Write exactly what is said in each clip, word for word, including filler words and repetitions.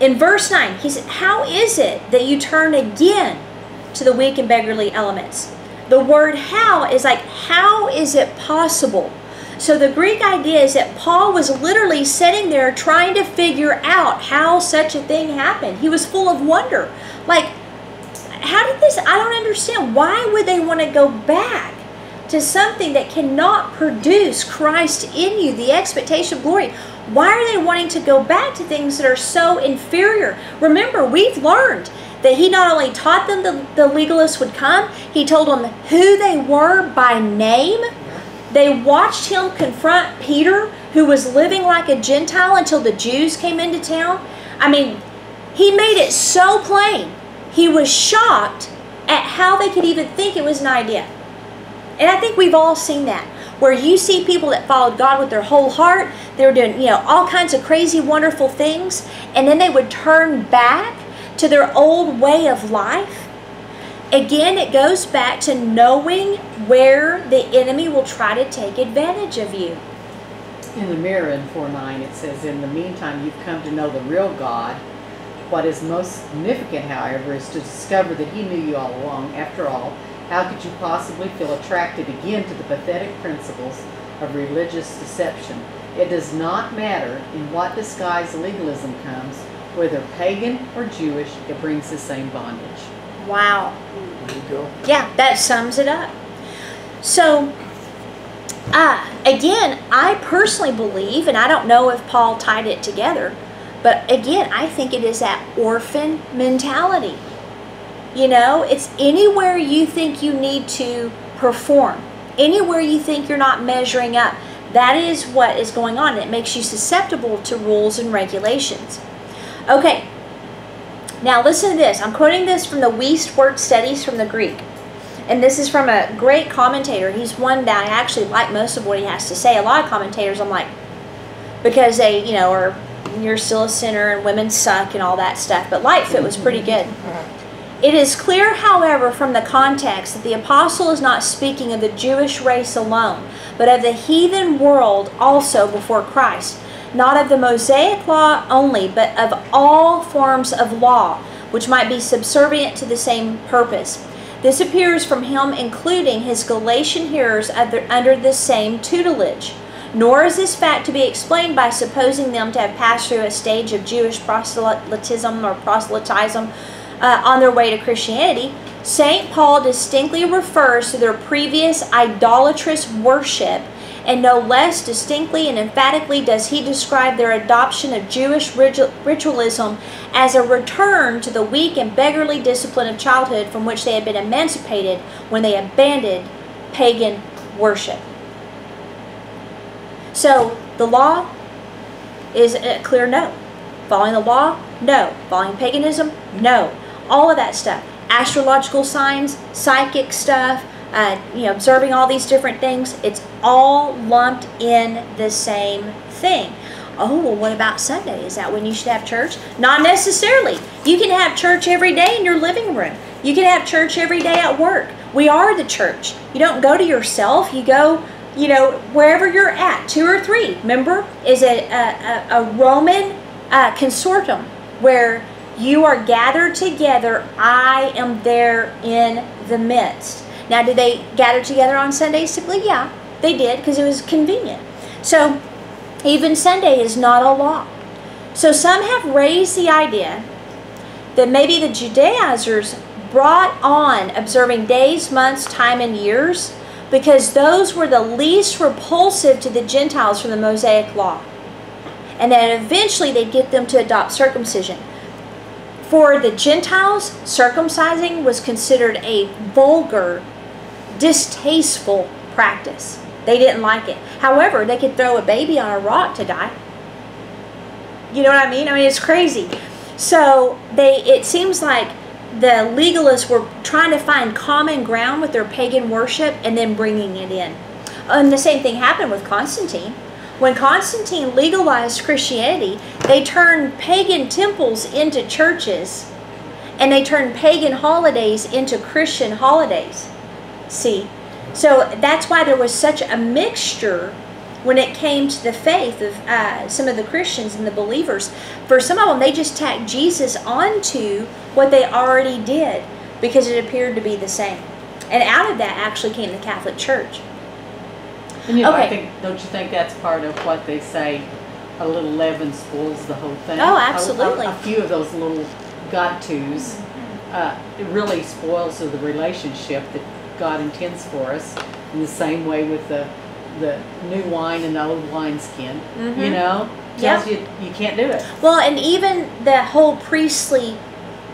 In verse nine, he said, how is it that you turn again to the weak and beggarly elements? The word how is like, how is it possible? So the Greek idea is that Paul was literally sitting there trying to figure out how such a thing happened. He was full of wonder. Like, how did this, I don't understand. Why would they want to go back to something that cannot produce Christ in you, the expectation of glory? Why are they wanting to go back to things that are so inferior? Remember, we've learned that he not only taught them the, the legalists would come, he told them who they were by name. They watched him confront Peter, who was living like a Gentile until the Jews came into town. I mean, he made it so plain. He was shocked at how they could even think it was an idea. And I think we've all seen that, where you see people that followed God with their whole heart. They were doing, you know, all kinds of crazy, wonderful things. And then they would turn back to their old way of life. Again, it goes back to knowing where the enemy will try to take advantage of you. In the mirror in four nine, it says, in the meantime, you've come to know the real God. What is most significant, however, is to discover that he knew you all along. After all, how could you possibly feel attracted again to the pathetic principles of religious deception? It does not matter in what disguise legalism comes, whether pagan or Jewish, it brings the same bondage. Wow. There you go. Yeah, that sums it up. So, uh, again, I personally believe, and I don't know if Paul tied it together, but again, I think it is that orphan mentality. You know, it's anywhere you think you need to perform, anywhere you think you're not measuring up, that is what is going on. It makes you susceptible to rules and regulations. Okay, now listen to this. I'm quoting this from the Wuest Word Studies from the Greek. And this is from a great commentator. He's one that I actually like most of what he has to say. A lot of commentators I'm like, because they, you know, are, you're still a sinner and women suck and all that stuff. But Lightfoot was pretty good. It is clear, however, from the context that the apostle is not speaking of the Jewish race alone, but of the heathen world also before Christ, not of the Mosaic law only, but of all forms of law, which might be subservient to the same purpose. This appears from him including his Galatian hearers under the same tutelage. Nor is this fact to be explained by supposing them to have passed through a stage of Jewish proselytism or proselytism, Uh, on their way to Christianity. Saint Paul distinctly refers to their previous idolatrous worship, and no less distinctly and emphatically does he describe their adoption of Jewish ritualism as a return to the weak and beggarly discipline of childhood from which they had been emancipated when they abandoned pagan worship. So the law is a clear no. Following the law? No. Following paganism? No. All of that stuff, astrological signs, psychic stuff, uh, you know, observing all these different things, it's all lumped in the same thing. Oh, well, what about Sunday? Is that when you should have church? Not necessarily. You can have church every day in your living room. You can have church every day at work. We are the church. You don't go to yourself. You go, you know, wherever you're at, two or three. Remember, is a, a, a Roman uh, consortium where you are gathered together. I am there in the midst. Now, did they gather together on Sunday simply? Yeah, they did, because it was convenient. So even Sunday is not a law. So some have raised the idea that maybe the Judaizers brought on observing days, months, time, and years because those were the least repulsive to the Gentiles from the Mosaic law. And then eventually they'd get them to adopt circumcision. For the Gentiles, circumcising was considered a vulgar, distasteful practice. They didn't like it. However, they could throw a baby on a rock to die. You know what I mean? I mean, it's crazy. So they, it seems like the legalists were trying to find common ground with their pagan worship and then bringing it in. And the same thing happened with Constantine. When Constantine legalized Christianity, they turned pagan temples into churches, and they turned pagan holidays into Christian holidays. See? So that's why there was such a mixture when it came to the faith of uh, some of the Christians and the believers. For some of them, they just tacked Jesus onto what they already did because it appeared to be the same. And out of that actually came the Catholic Church. And you know, okay. I think, don't you think that's part of what they say, a little leaven spoils the whole thing? Oh, absolutely. A, a, a few of those little got-tos, uh, it really spoils the relationship that God intends for us, in the same way with the the new wine and the old wine skin. Mm-hmm. You know? Tells yep. you you can't do it. Well, and even the whole priestly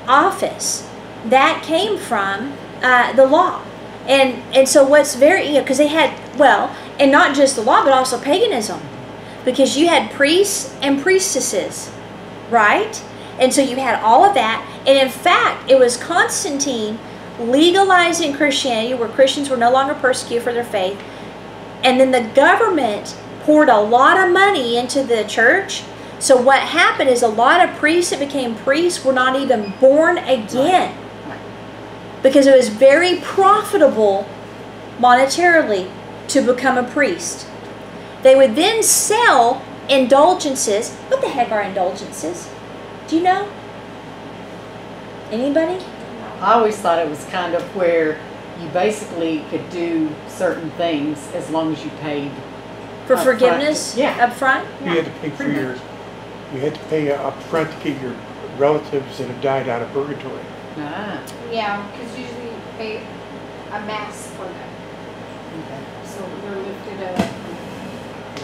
office, that came from uh, the law. And and so what's very, you know, because they had, well, and not just the law, but also paganism. Because you had priests and priestesses, right? And so you had all of that. And in fact, it was Constantine legalizing Christianity, where Christians were no longer persecuted for their faith. And then the government poured a lot of money into the church. So what happened is a lot of priests that became priests were not even born again. Because it was very profitable monetarily to become a priest. They would then sell indulgences. What the heck are indulgences? Do you know? Anybody? I always thought it was kind of where you basically could do certain things as long as you paid. For forgiveness? Yeah. Up front? We had to pay for your, we had to pay up front to get your relatives that have died out of purgatory. Ah. Yeah, because usually you pay a mass for them. Okay. So they're lifted up.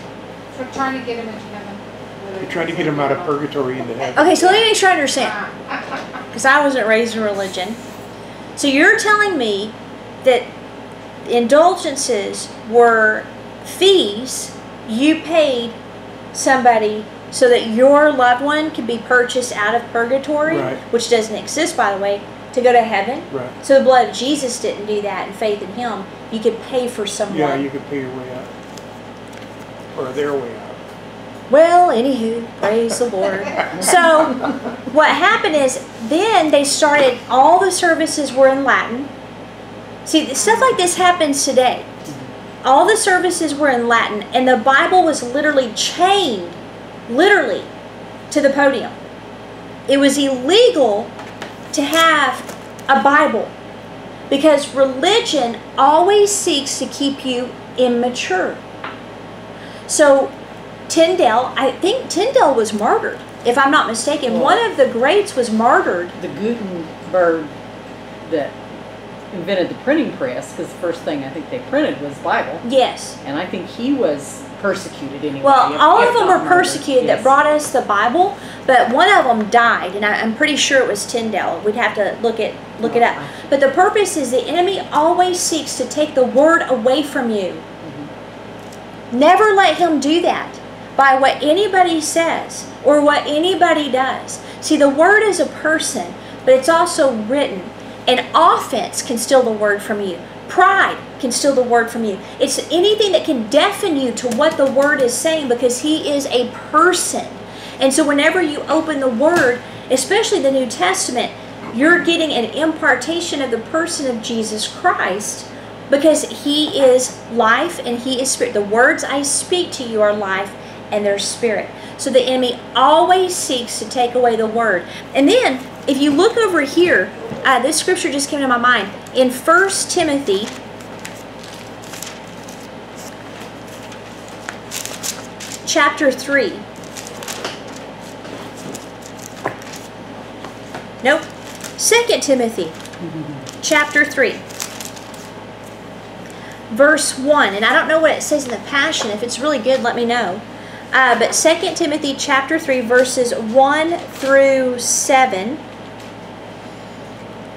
We're trying to get them into heaven. We're trying to get them out of purgatory into heaven. Okay, so let me make sure I understand. Because I wasn't raised in religion. So you're telling me that indulgences were fees you paid somebody so that your loved one could be purchased out of purgatory, right. Which doesn't exist, by the way, to go to heaven. Right. So the blood of Jesus didn't do that, and faith in Him. You could pay for someone. Yeah, you could pay your way out. Or their way out. Well, anywho, praise the Lord. So what happened is then they started, all the services were in Latin. See, stuff like this happens today. All the services were in Latin, and the Bible was literally chained, literally, to the podium. It was illegal to have a Bible because religion always seeks to keep you immature. So Tyndale, I think Tyndale was martyred, if I'm not mistaken. Well, one of the greats was martyred. The Gutenberg that invented the printing press, because the first thing I think they printed was Bible. Yes. And I think he was persecuted anyway. Well, if, all if of them were persecuted yes. that brought us the Bible, but one of them died, and I, I'm pretty sure it was Tyndale. We'd have to look it, look well, it up. But the purpose is the enemy always seeks to take the word away from you. Never let him do that by what anybody says or what anybody does. See, the word is a person, but it's also written. And offense can steal the word from you. Pride can steal the word from you. It's anything that can deafen you to what the word is saying, because he is a person. And so whenever you open the word, especially the New Testament, you're getting an impartation of the person of Jesus Christ. Because he is life and he is spirit. The words I speak to you are life and they're spirit. So the enemy always seeks to take away the word. And then, if you look over here, uh, this scripture just came to my mind. In First Timothy, chapter three. Nope. Second Timothy, chapter three. Verse one, and I don't know what it says in the Passion. If it's really good, let me know. Uh, but Second Timothy chapter three, verses one through seven.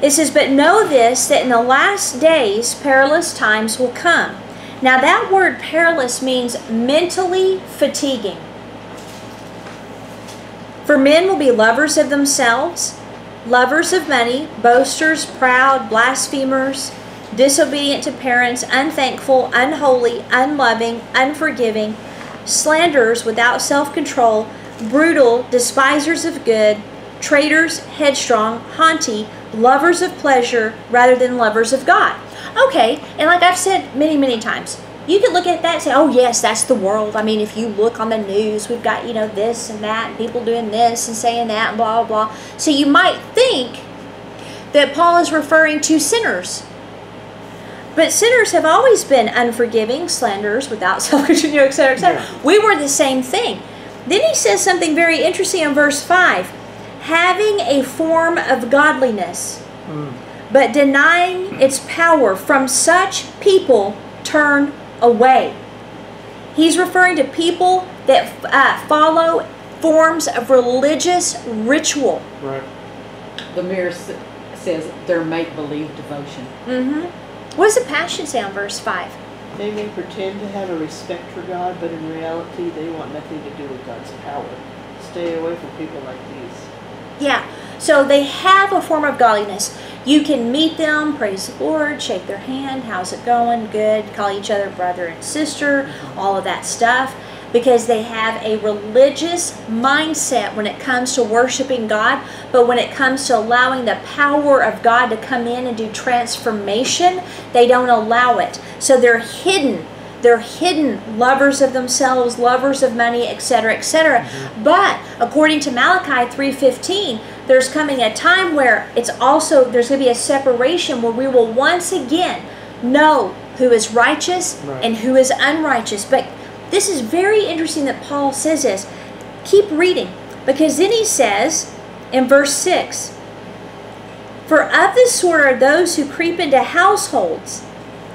It says, "But know this, that in the last days perilous times will come." Now that word perilous means mentally fatiguing. "For men will be lovers of themselves, lovers of money, boasters, proud, blasphemers, disobedient to parents, unthankful, unholy, unloving, unforgiving, slanderers, without self-control, brutal, despisers of good, traitors, headstrong, haughty, lovers of pleasure rather than lovers of God." Okay, and like I've said many, many times, you could look at that and say, oh yes, that's the world. I mean, if you look on the news, we've got, you know, this and that, and people doing this and saying that, and blah, blah, blah. So you might think that Paul is referring to sinners. But sinners have always been unforgiving, slanderers, without self-control, et cetera, et cetera. Yeah. We were the same thing. Then he says something very interesting in verse five. Having a form of godliness, mm. but denying its power, from such people turn away. He's referring to people that uh, follow forms of religious ritual. Right. The mirror says their make-believe devotion. Mm-hmm. What does the Passion say on verse five? They may pretend to have a respect for God, but in reality they want nothing to do with God's power. Stay away from people like these. Yeah, so they have a form of godliness. You can meet them, praise the Lord, shake their hand, how's it going, good, call each other brother and sister, all of that stuff, because they have a religious mindset when it comes to worshiping God. But when it comes to allowing the power of God to come in and do transformation, they don't allow it. So they're hidden. They're hidden lovers of themselves, lovers of money, et cetera, et cetera. Mm-hmm. But according to Malachi three fifteen, there's coming a time where it's also, there's going to be a separation where we will once again know who is righteous right. and who is unrighteous. But this is very interesting that Paul says this. Keep reading, because then he says in verse six, for of this sort are those who creep into households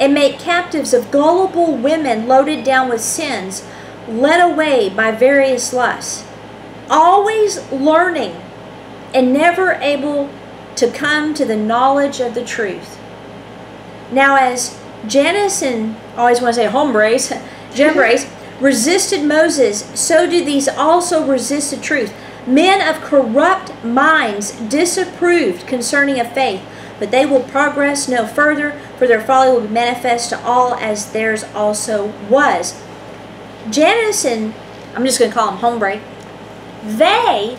and make captives of gullible women loaded down with sins, led away by various lusts, always learning and never able to come to the knowledge of the truth. Now, as Jannes and, I always want to say hombres, Jambres, resisted Moses, so do these also resist the truth. Men of corrupt minds disapproved concerning a faith, but they will progress no further, for their folly will be manifest to all, as theirs also was. Jannes and, I'm just going to call them hombre, they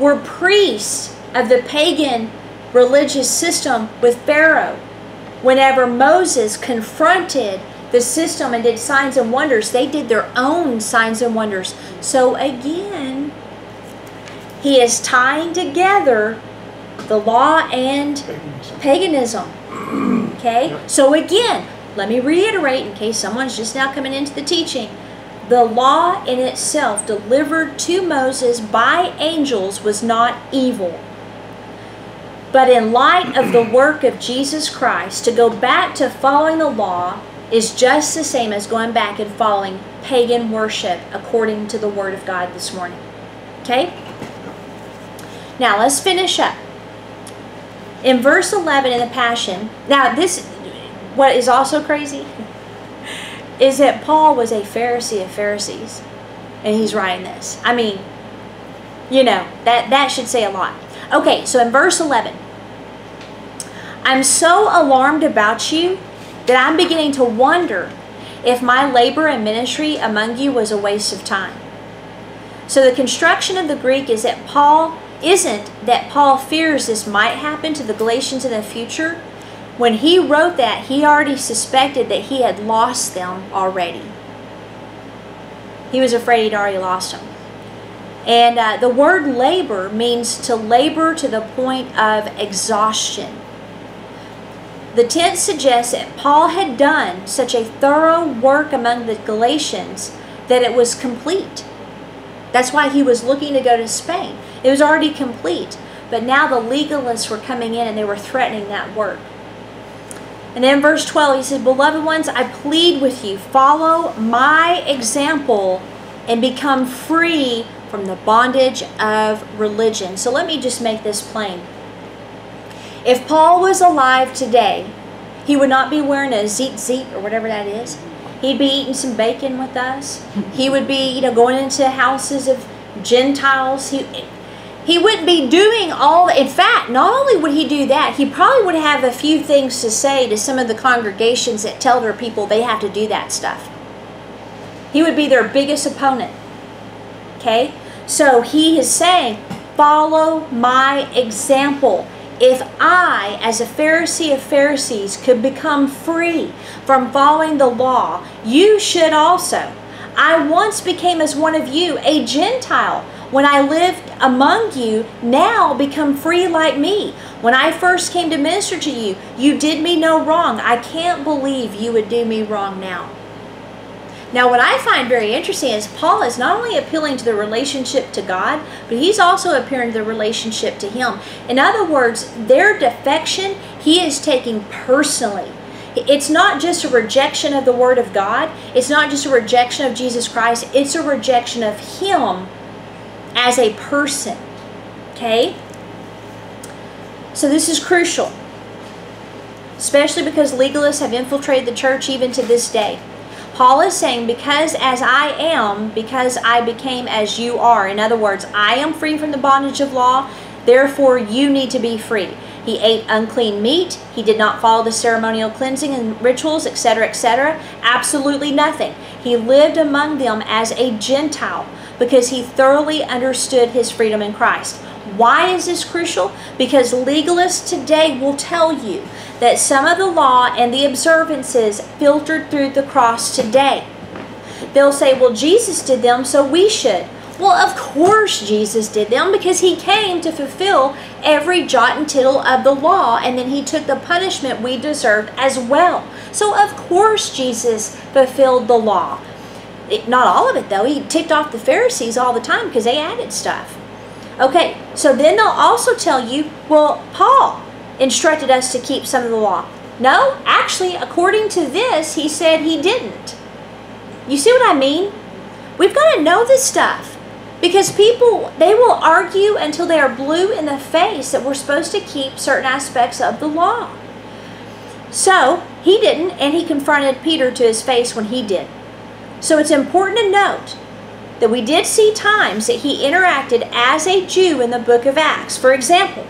were priests of the pagan religious system with Pharaoh. Whenever Moses confronted the system and did signs and wonders, they did their own signs and wonders. So again, he is tying together the law and paganism. paganism. Okay? Yep. So again, let me reiterate in case someone's just now coming into the teaching. The law in itself, delivered to Moses by angels, was not evil. But in light of the work of Jesus Christ, to go back to following the law is just the same as going back and following pagan worship, according to the Word of God this morning. Okay? Now let's finish up. In verse eleven in the Passion, now this, what is also crazy, is that Paul was a Pharisee of Pharisees, and he's writing this. I mean, you know, that, that should say a lot. Okay, so in verse eleven, I'm so alarmed about you that I'm beginning to wonder if my labor and ministry among you was a waste of time. So the construction of the Greek is that Paul isn't that Paul fears this might happen to the Galatians in the future. When he wrote that, he already suspected that he had lost them already. He was afraid he'd already lost them. And uh, the word labor means to labor to the point of exhaustion. The tense suggests that Paul had done such a thorough work among the Galatians that it was complete. That's why he was looking to go to Spain. It was already complete, but now the legalists were coming in and they were threatening that work. And then verse twelve, he says, beloved ones, I plead with you, follow my example and become free from the bondage of religion. So let me just make this plain. If Paul was alive today, he would not be wearing a zeet-zeet or whatever that is. He'd be eating some bacon with us. He would be, you know, going into houses of Gentiles. He, he wouldn't be doing all, in fact, not only would he do that, he probably would have a few things to say to some of the congregations that tell their people they have to do that stuff. He would be their biggest opponent. Okay? So he is saying, follow my example. If I, as a Pharisee of Pharisees, could become free from following the law, you should also. I once became as one of you, a Gentile. When I lived among you, now become free like me. When I first came to minister to you, you did me no wrong. I can't believe you would do me wrong now. Now, what I find very interesting is Paul is not only appealing to the relationship to God, but he's also appealing to the relationship to him. In other words, their defection, he is taking personally. It's not just a rejection of the Word of God. It's not just a rejection of Jesus Christ. It's a rejection of him as a person. Okay? So this is crucial, especially because legalists have infiltrated the church even to this day. Paul is saying, because as I am, because I became as you are. In other words, I am free from the bondage of law, therefore you need to be free. He ate unclean meat. He did not follow the ceremonial cleansing and rituals, et cetera, et cetera. Absolutely nothing. He lived among them as a Gentile because he thoroughly understood his freedom in Christ. Why is this crucial? Because legalists today will tell you that some of the law and the observances filtered through the cross today. They'll say, well, Jesus did them, so we should. Well, of course Jesus did them, because he came to fulfill every jot and tittle of the law, and then he took the punishment we deserved as well. So of course Jesus fulfilled the law. It, not all of it, though. He ticked off the Pharisees all the time because they added stuff. Okay, so then they'll also tell you, well, Paul instructed us to keep some of the law. No, actually, according to this, he said he didn't. You see what I mean? We've got to know this stuff, because people, they will argue until they are blue in the face that we're supposed to keep certain aspects of the law. So he didn't, and he confronted Peter to his face when he did. So it's important to note that we did see times that he interacted as a Jew in the book of Acts. For example,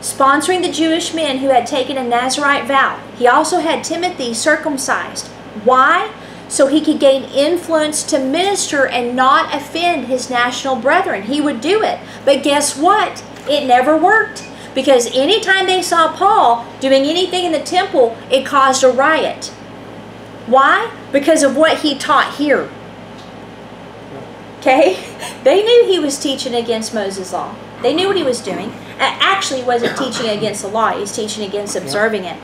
sponsoring the Jewish men who had taken a Nazarite vow. He also had Timothy circumcised. Why? So he could gain influence to minister and not offend his national brethren. He would do it. But guess what? It never worked. Because anytime they saw Paul doing anything in the temple, it caused a riot. Why? Because of what he taught here. Okay? They knew he was teaching against Moses' law. They knew what he was doing. Actually, he wasn't teaching against the law. He was teaching against observing it.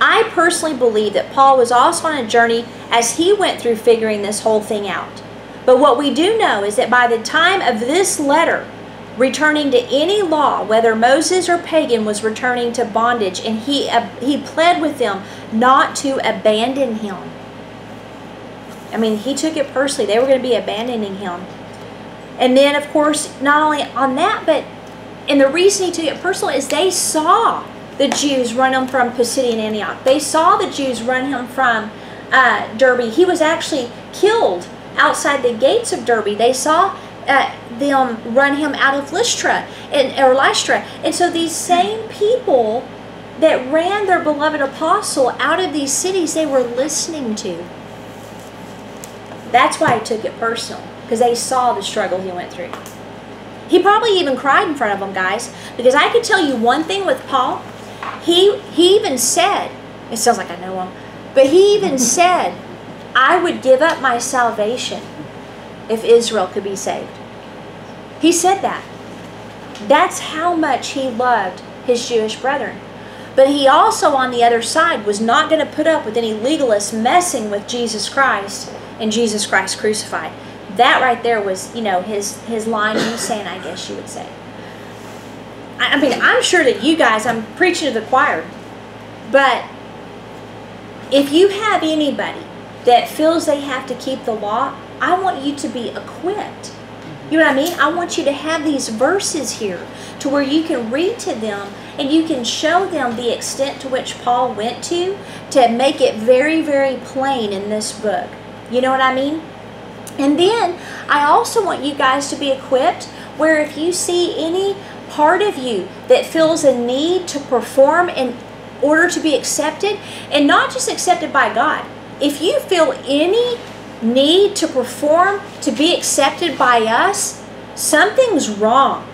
I personally believe that Paul was also on a journey as he went through figuring this whole thing out. But what we do know is that by the time of this letter, returning to any law, whether Moses or pagan, was returning to bondage, and he, uh, he pled with them not to abandon him. I mean, he took it personally. They were going to be abandoning him. And then, of course, not only on that, but and the reason he took it personally is they saw the Jews run him from Pisidian Antioch. They saw the Jews run him from uh, Derbe. He was actually killed outside the gates of Derbe. They saw uh, them run him out of Lystra and or Lystra. And so these same people that ran their beloved apostle out of these cities, they were listening to. That's why he took it personal, because they saw the struggle he went through. He probably even cried in front of them, guys, because I could tell you one thing with Paul. He, he even said, it sounds like I know him, but he even said, I would give up my salvation if Israel could be saved. He said that. That's how much he loved his Jewish brethren. But he also, on the other side, was not going to put up with any legalists messing with Jesus Christ and Jesus Christ crucified. That right there was, you know, his, his line in the sand, I guess you would say. I, I mean, I'm sure that you guys, I'm preaching to the choir, but if you have anybody that feels they have to keep the law, I want you to be equipped. You know what I mean? I want you to have these verses here to where you can read to them and you can show them the extent to which Paul went to to make it very, very plain in this book. You know what I mean? And then I also want you guys to be equipped where if you see any part of you that feels a need to perform in order to be accepted, and not just accepted by God, if you feel any need to perform to be accepted by us, something's wrong.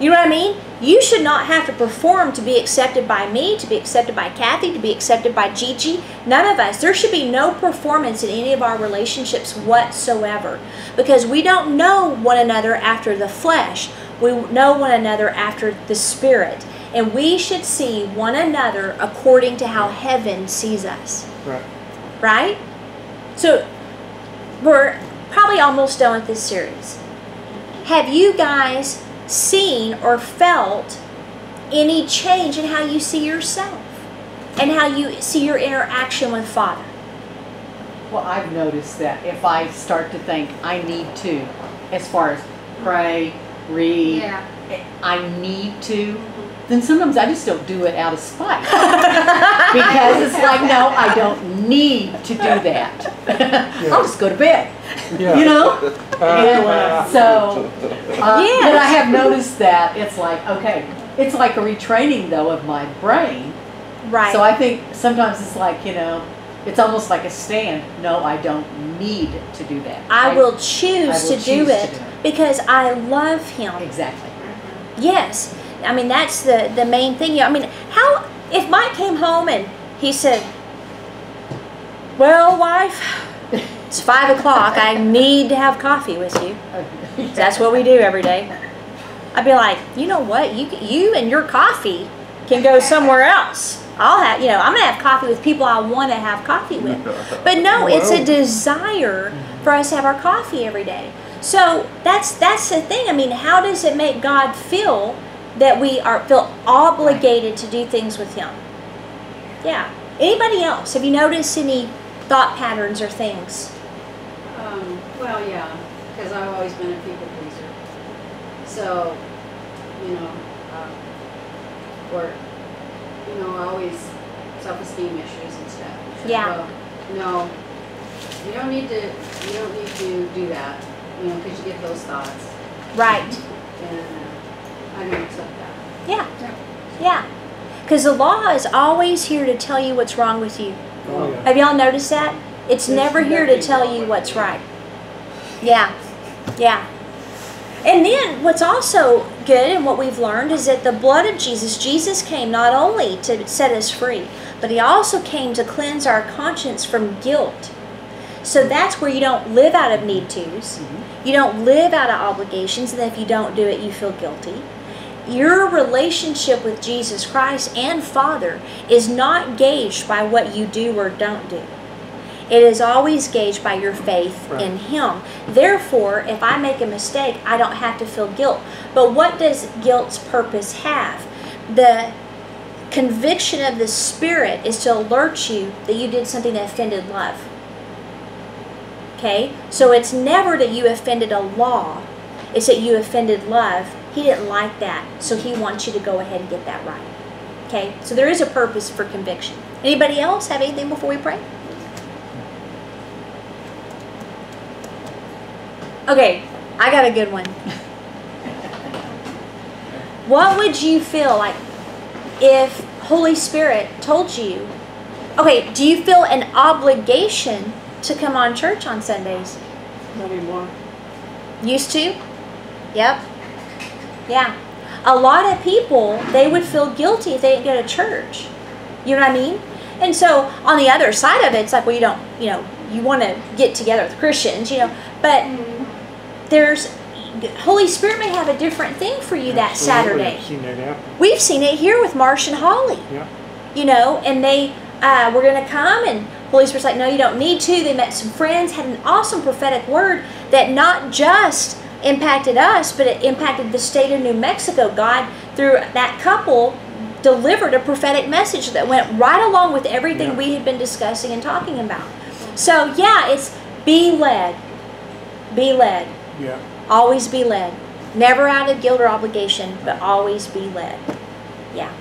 You know what I mean? You should not have to perform to be accepted by me, to be accepted by Kathy, to be accepted by Gigi. None of us. There should be no performance in any of our relationships whatsoever, because we don't know one another after the flesh. We know one another after the Spirit. And we should see one another according to how heaven sees us. Right. Right? So we're probably almost done with this series. Have you guys seen or felt any change in how you see yourself and how you see your interaction with Father? Well, I've noticed that if I start to think I need to, as far as pray, read, yeah. I need to, then sometimes I just don't do it out of spite. Because it's like, no, I don't need to do that. Yeah. I'll just go to bed. Yeah. You know? Uh, so, uh, yes. But I have noticed that it's like, okay, it's like a retraining, though, of my brain. Right. So I think sometimes it's like, you know, it's almost like a stand. No, I don't need to do that. I, I will choose, I will to, choose do it to do it because I love Him. Exactly. Yes. I mean, that's the, the main thing. I mean, how, if Mike came home and he said, well, wife, it's five o'clock. I need to have coffee with you. That's what we do every day. I'd be like, you know what? You you and your coffee can go somewhere else. I'll have, you know, I'm gonna have coffee with people I want to have coffee with. But no, it's a desire for us to have our coffee every day. So that's that's the thing. I mean, how does it make God feel that we are feel obligated to do things with Him? Yeah. Anybody else? Have you noticed any thought patterns or things? Um, well, yeah, because I've always been a people pleaser. So, you know, uh, or, you know, always self-esteem issues and stuff. Yeah. So, no, you don't need to, you don't need to do that, you know, because you get those thoughts. Right. And uh, I don't accept that. Yeah. Yeah. Because the law is always here to tell you what's wrong with you. Oh, yeah. Have y'all noticed that? It's There's never here to tell you what's right. Yeah. Yeah. And then what's also good and what we've learned is that the blood of Jesus, Jesus came not only to set us free, but He also came to cleanse our conscience from guilt. So that's where you don't live out of need-tos. Mm-hmm. You don't live out of obligations, and if you don't do it, you feel guilty. Your relationship with Jesus Christ and Father is not gauged by what you do or don't do. It is always gauged by your faith right. in Him. Therefore, if I make a mistake, I don't have to feel guilt. But what does guilt's purpose have? The conviction of the Spirit is to alert you that you did something that offended love. Okay? So it's never that you offended a law. It's that you offended love. He didn't like that, so He wants you to go ahead and get that right. Okay, so there is a purpose for conviction. Anybody else have anything before we pray? Okay, I got a good one. What would you feel like if Holy Spirit told you, okay, do you feel an obligation to come on church on Sundays? Not anymore. Used to? Yep. Yeah. A lot of people, they would feel guilty if they didn't go to church. You know what I mean? And so on the other side of it, it's like, well, you don't, you know, you want to get together with Christians, you know, but there's, Holy Spirit may have a different thing for you that Saturday. We've seen it, yeah. We've seen it here with Marsh and Holly. Yeah. You know, and they uh, were going to come, and Holy Spirit's like, no, you don't need to. They met some friends, had an awesome prophetic word that not just impacted us, but it impacted the state of New Mexico. God, through that couple, delivered a prophetic message that went right along with everything yeah. we had been discussing and talking about. So yeah, it's be led. Be led. Yeah. Always be led. Never out of guilt or obligation, but always be led. Yeah.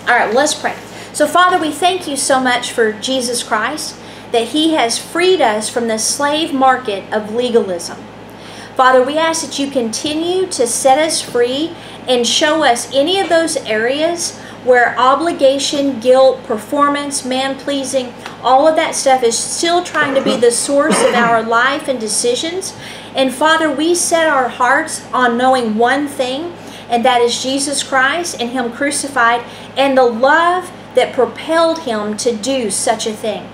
All right, well, let's pray. So Father, we thank you so much for Jesus Christ, that He has freed us from the slave market of legalism. Father, we ask that you continue to set us free and show us any of those areas where obligation, guilt, performance, man-pleasing, all of that stuff is still trying to be the source of our life and decisions. And Father, we set our hearts on knowing one thing, and that is Jesus Christ and Him crucified, and the love that propelled Him to do such a thing.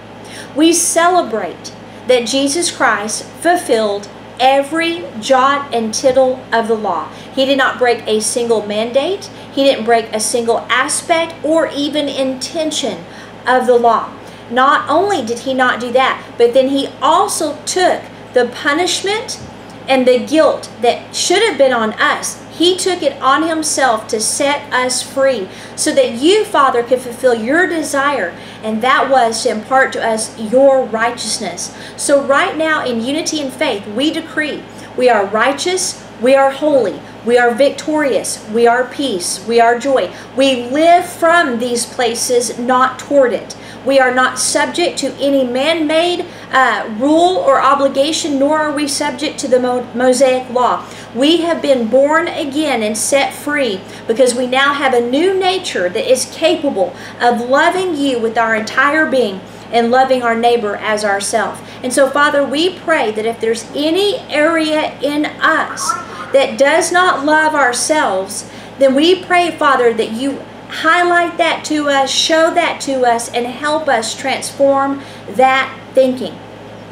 We celebrate that Jesus Christ fulfilled every jot and tittle of the law. He did not break a single mandate. He didn't break a single aspect or even intention of the law. Not only did He not do that, but then He also took the punishment and the guilt that should have been on us. He took it on Himself to set us free so that you, Father, could fulfill your desire, and that was to impart to us your righteousness. So right now, in unity and faith, we decree we are righteous, we are holy, we are victorious, we are peace, we are joy. We live from these places, not toward it. We are not subject to any man-made uh, rule or obligation, nor are we subject to the Mosaic law. We have been born again and set free because we now have a new nature that is capable of loving you with our entire being and loving our neighbor as ourselves. And so, Father, we pray that if there's any area in us that does not love ourselves, then we pray, Father, that you highlight that to us, show that to us, and help us transform that thinking.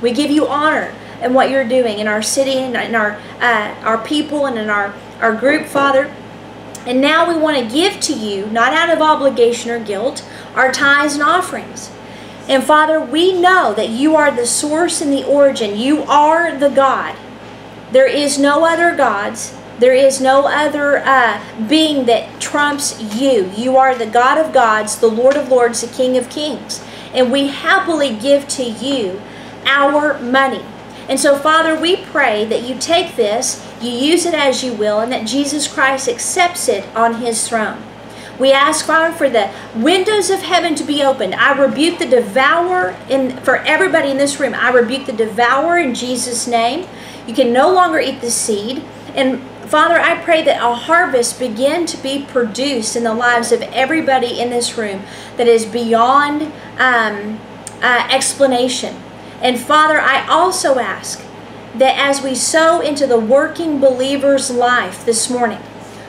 We give you honor in what you're doing in our city and in our uh, our people and in our, our group, Father. And now we want to give to you, not out of obligation or guilt, our tithes and offerings. And Father, we know that you are the source and the origin. You are the God. There is no other gods. There is no other uh, being that trumps you. You are the God of gods, the Lord of lords, the King of kings. And we happily give to you our money. And so, Father, we pray that you take this, you use it as you will, and that Jesus Christ accepts it on His throne. We ask, Father, for the windows of heaven to be opened. I rebuke the devourer, in, for everybody in this room, I rebuke the devourer in Jesus' name. You can no longer eat the seed. And Father, I pray that a harvest begin to be produced in the lives of everybody in this room that is beyond um, uh, explanation. And Father, I also ask that as we sow into the working believer's life this morning,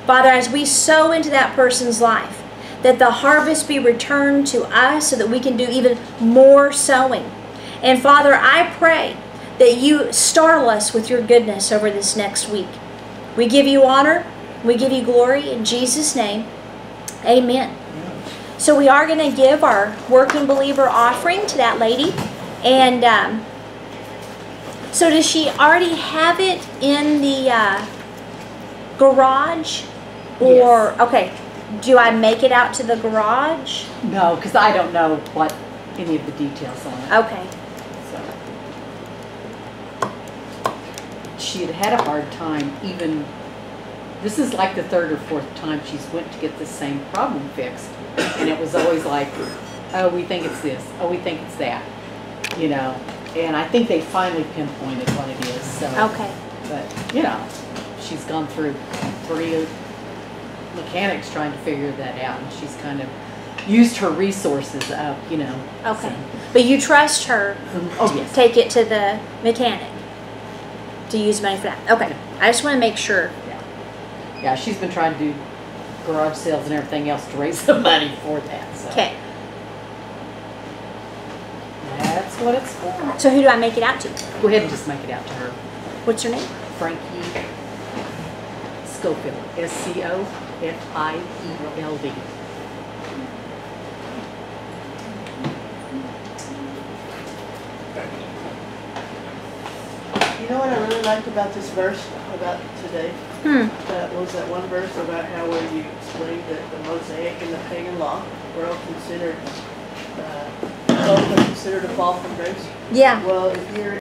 Father, as we sow into that person's life, that the harvest be returned to us so that we can do even more sowing. And Father, I pray that you startle us with your goodness over this next week. We give you honor, we give you glory, in Jesus' name, amen. So we are going to give our working believer offering to that lady. And um, so does she already have it in the uh, garage? Or, yes. Okay, do I make it out to the garage? No, because I don't know what any of the details on it. Okay. She had had a hard time, even this is like the third or fourth time she's went to get the same problem fixed, and it was always like, oh, we think it's this, oh, we think it's that, you know. And I think they finally pinpointed what it is. So, okay. But you know, she's gone through three mechanics trying to figure that out, and she's kind of used her resources up, you know. Okay. So. But you trust her oh, to yes. take it to the mechanic. To use money for that. Okay. I just want to make sure. Yeah. Yeah, she's been trying to do garage sales and everything else to raise the money for that. So. Okay. That's what it's for. So who do I make it out to? Go ahead and just make it out to her. What's her name? Frankie Scopfield. S C O F I E L D. You know what I really liked about this verse about today? Hmm. That was that one verse about how where you explained that the Mosaic and the pagan law were all considered, uh, both are considered a fall from grace. Yeah. Well, if you're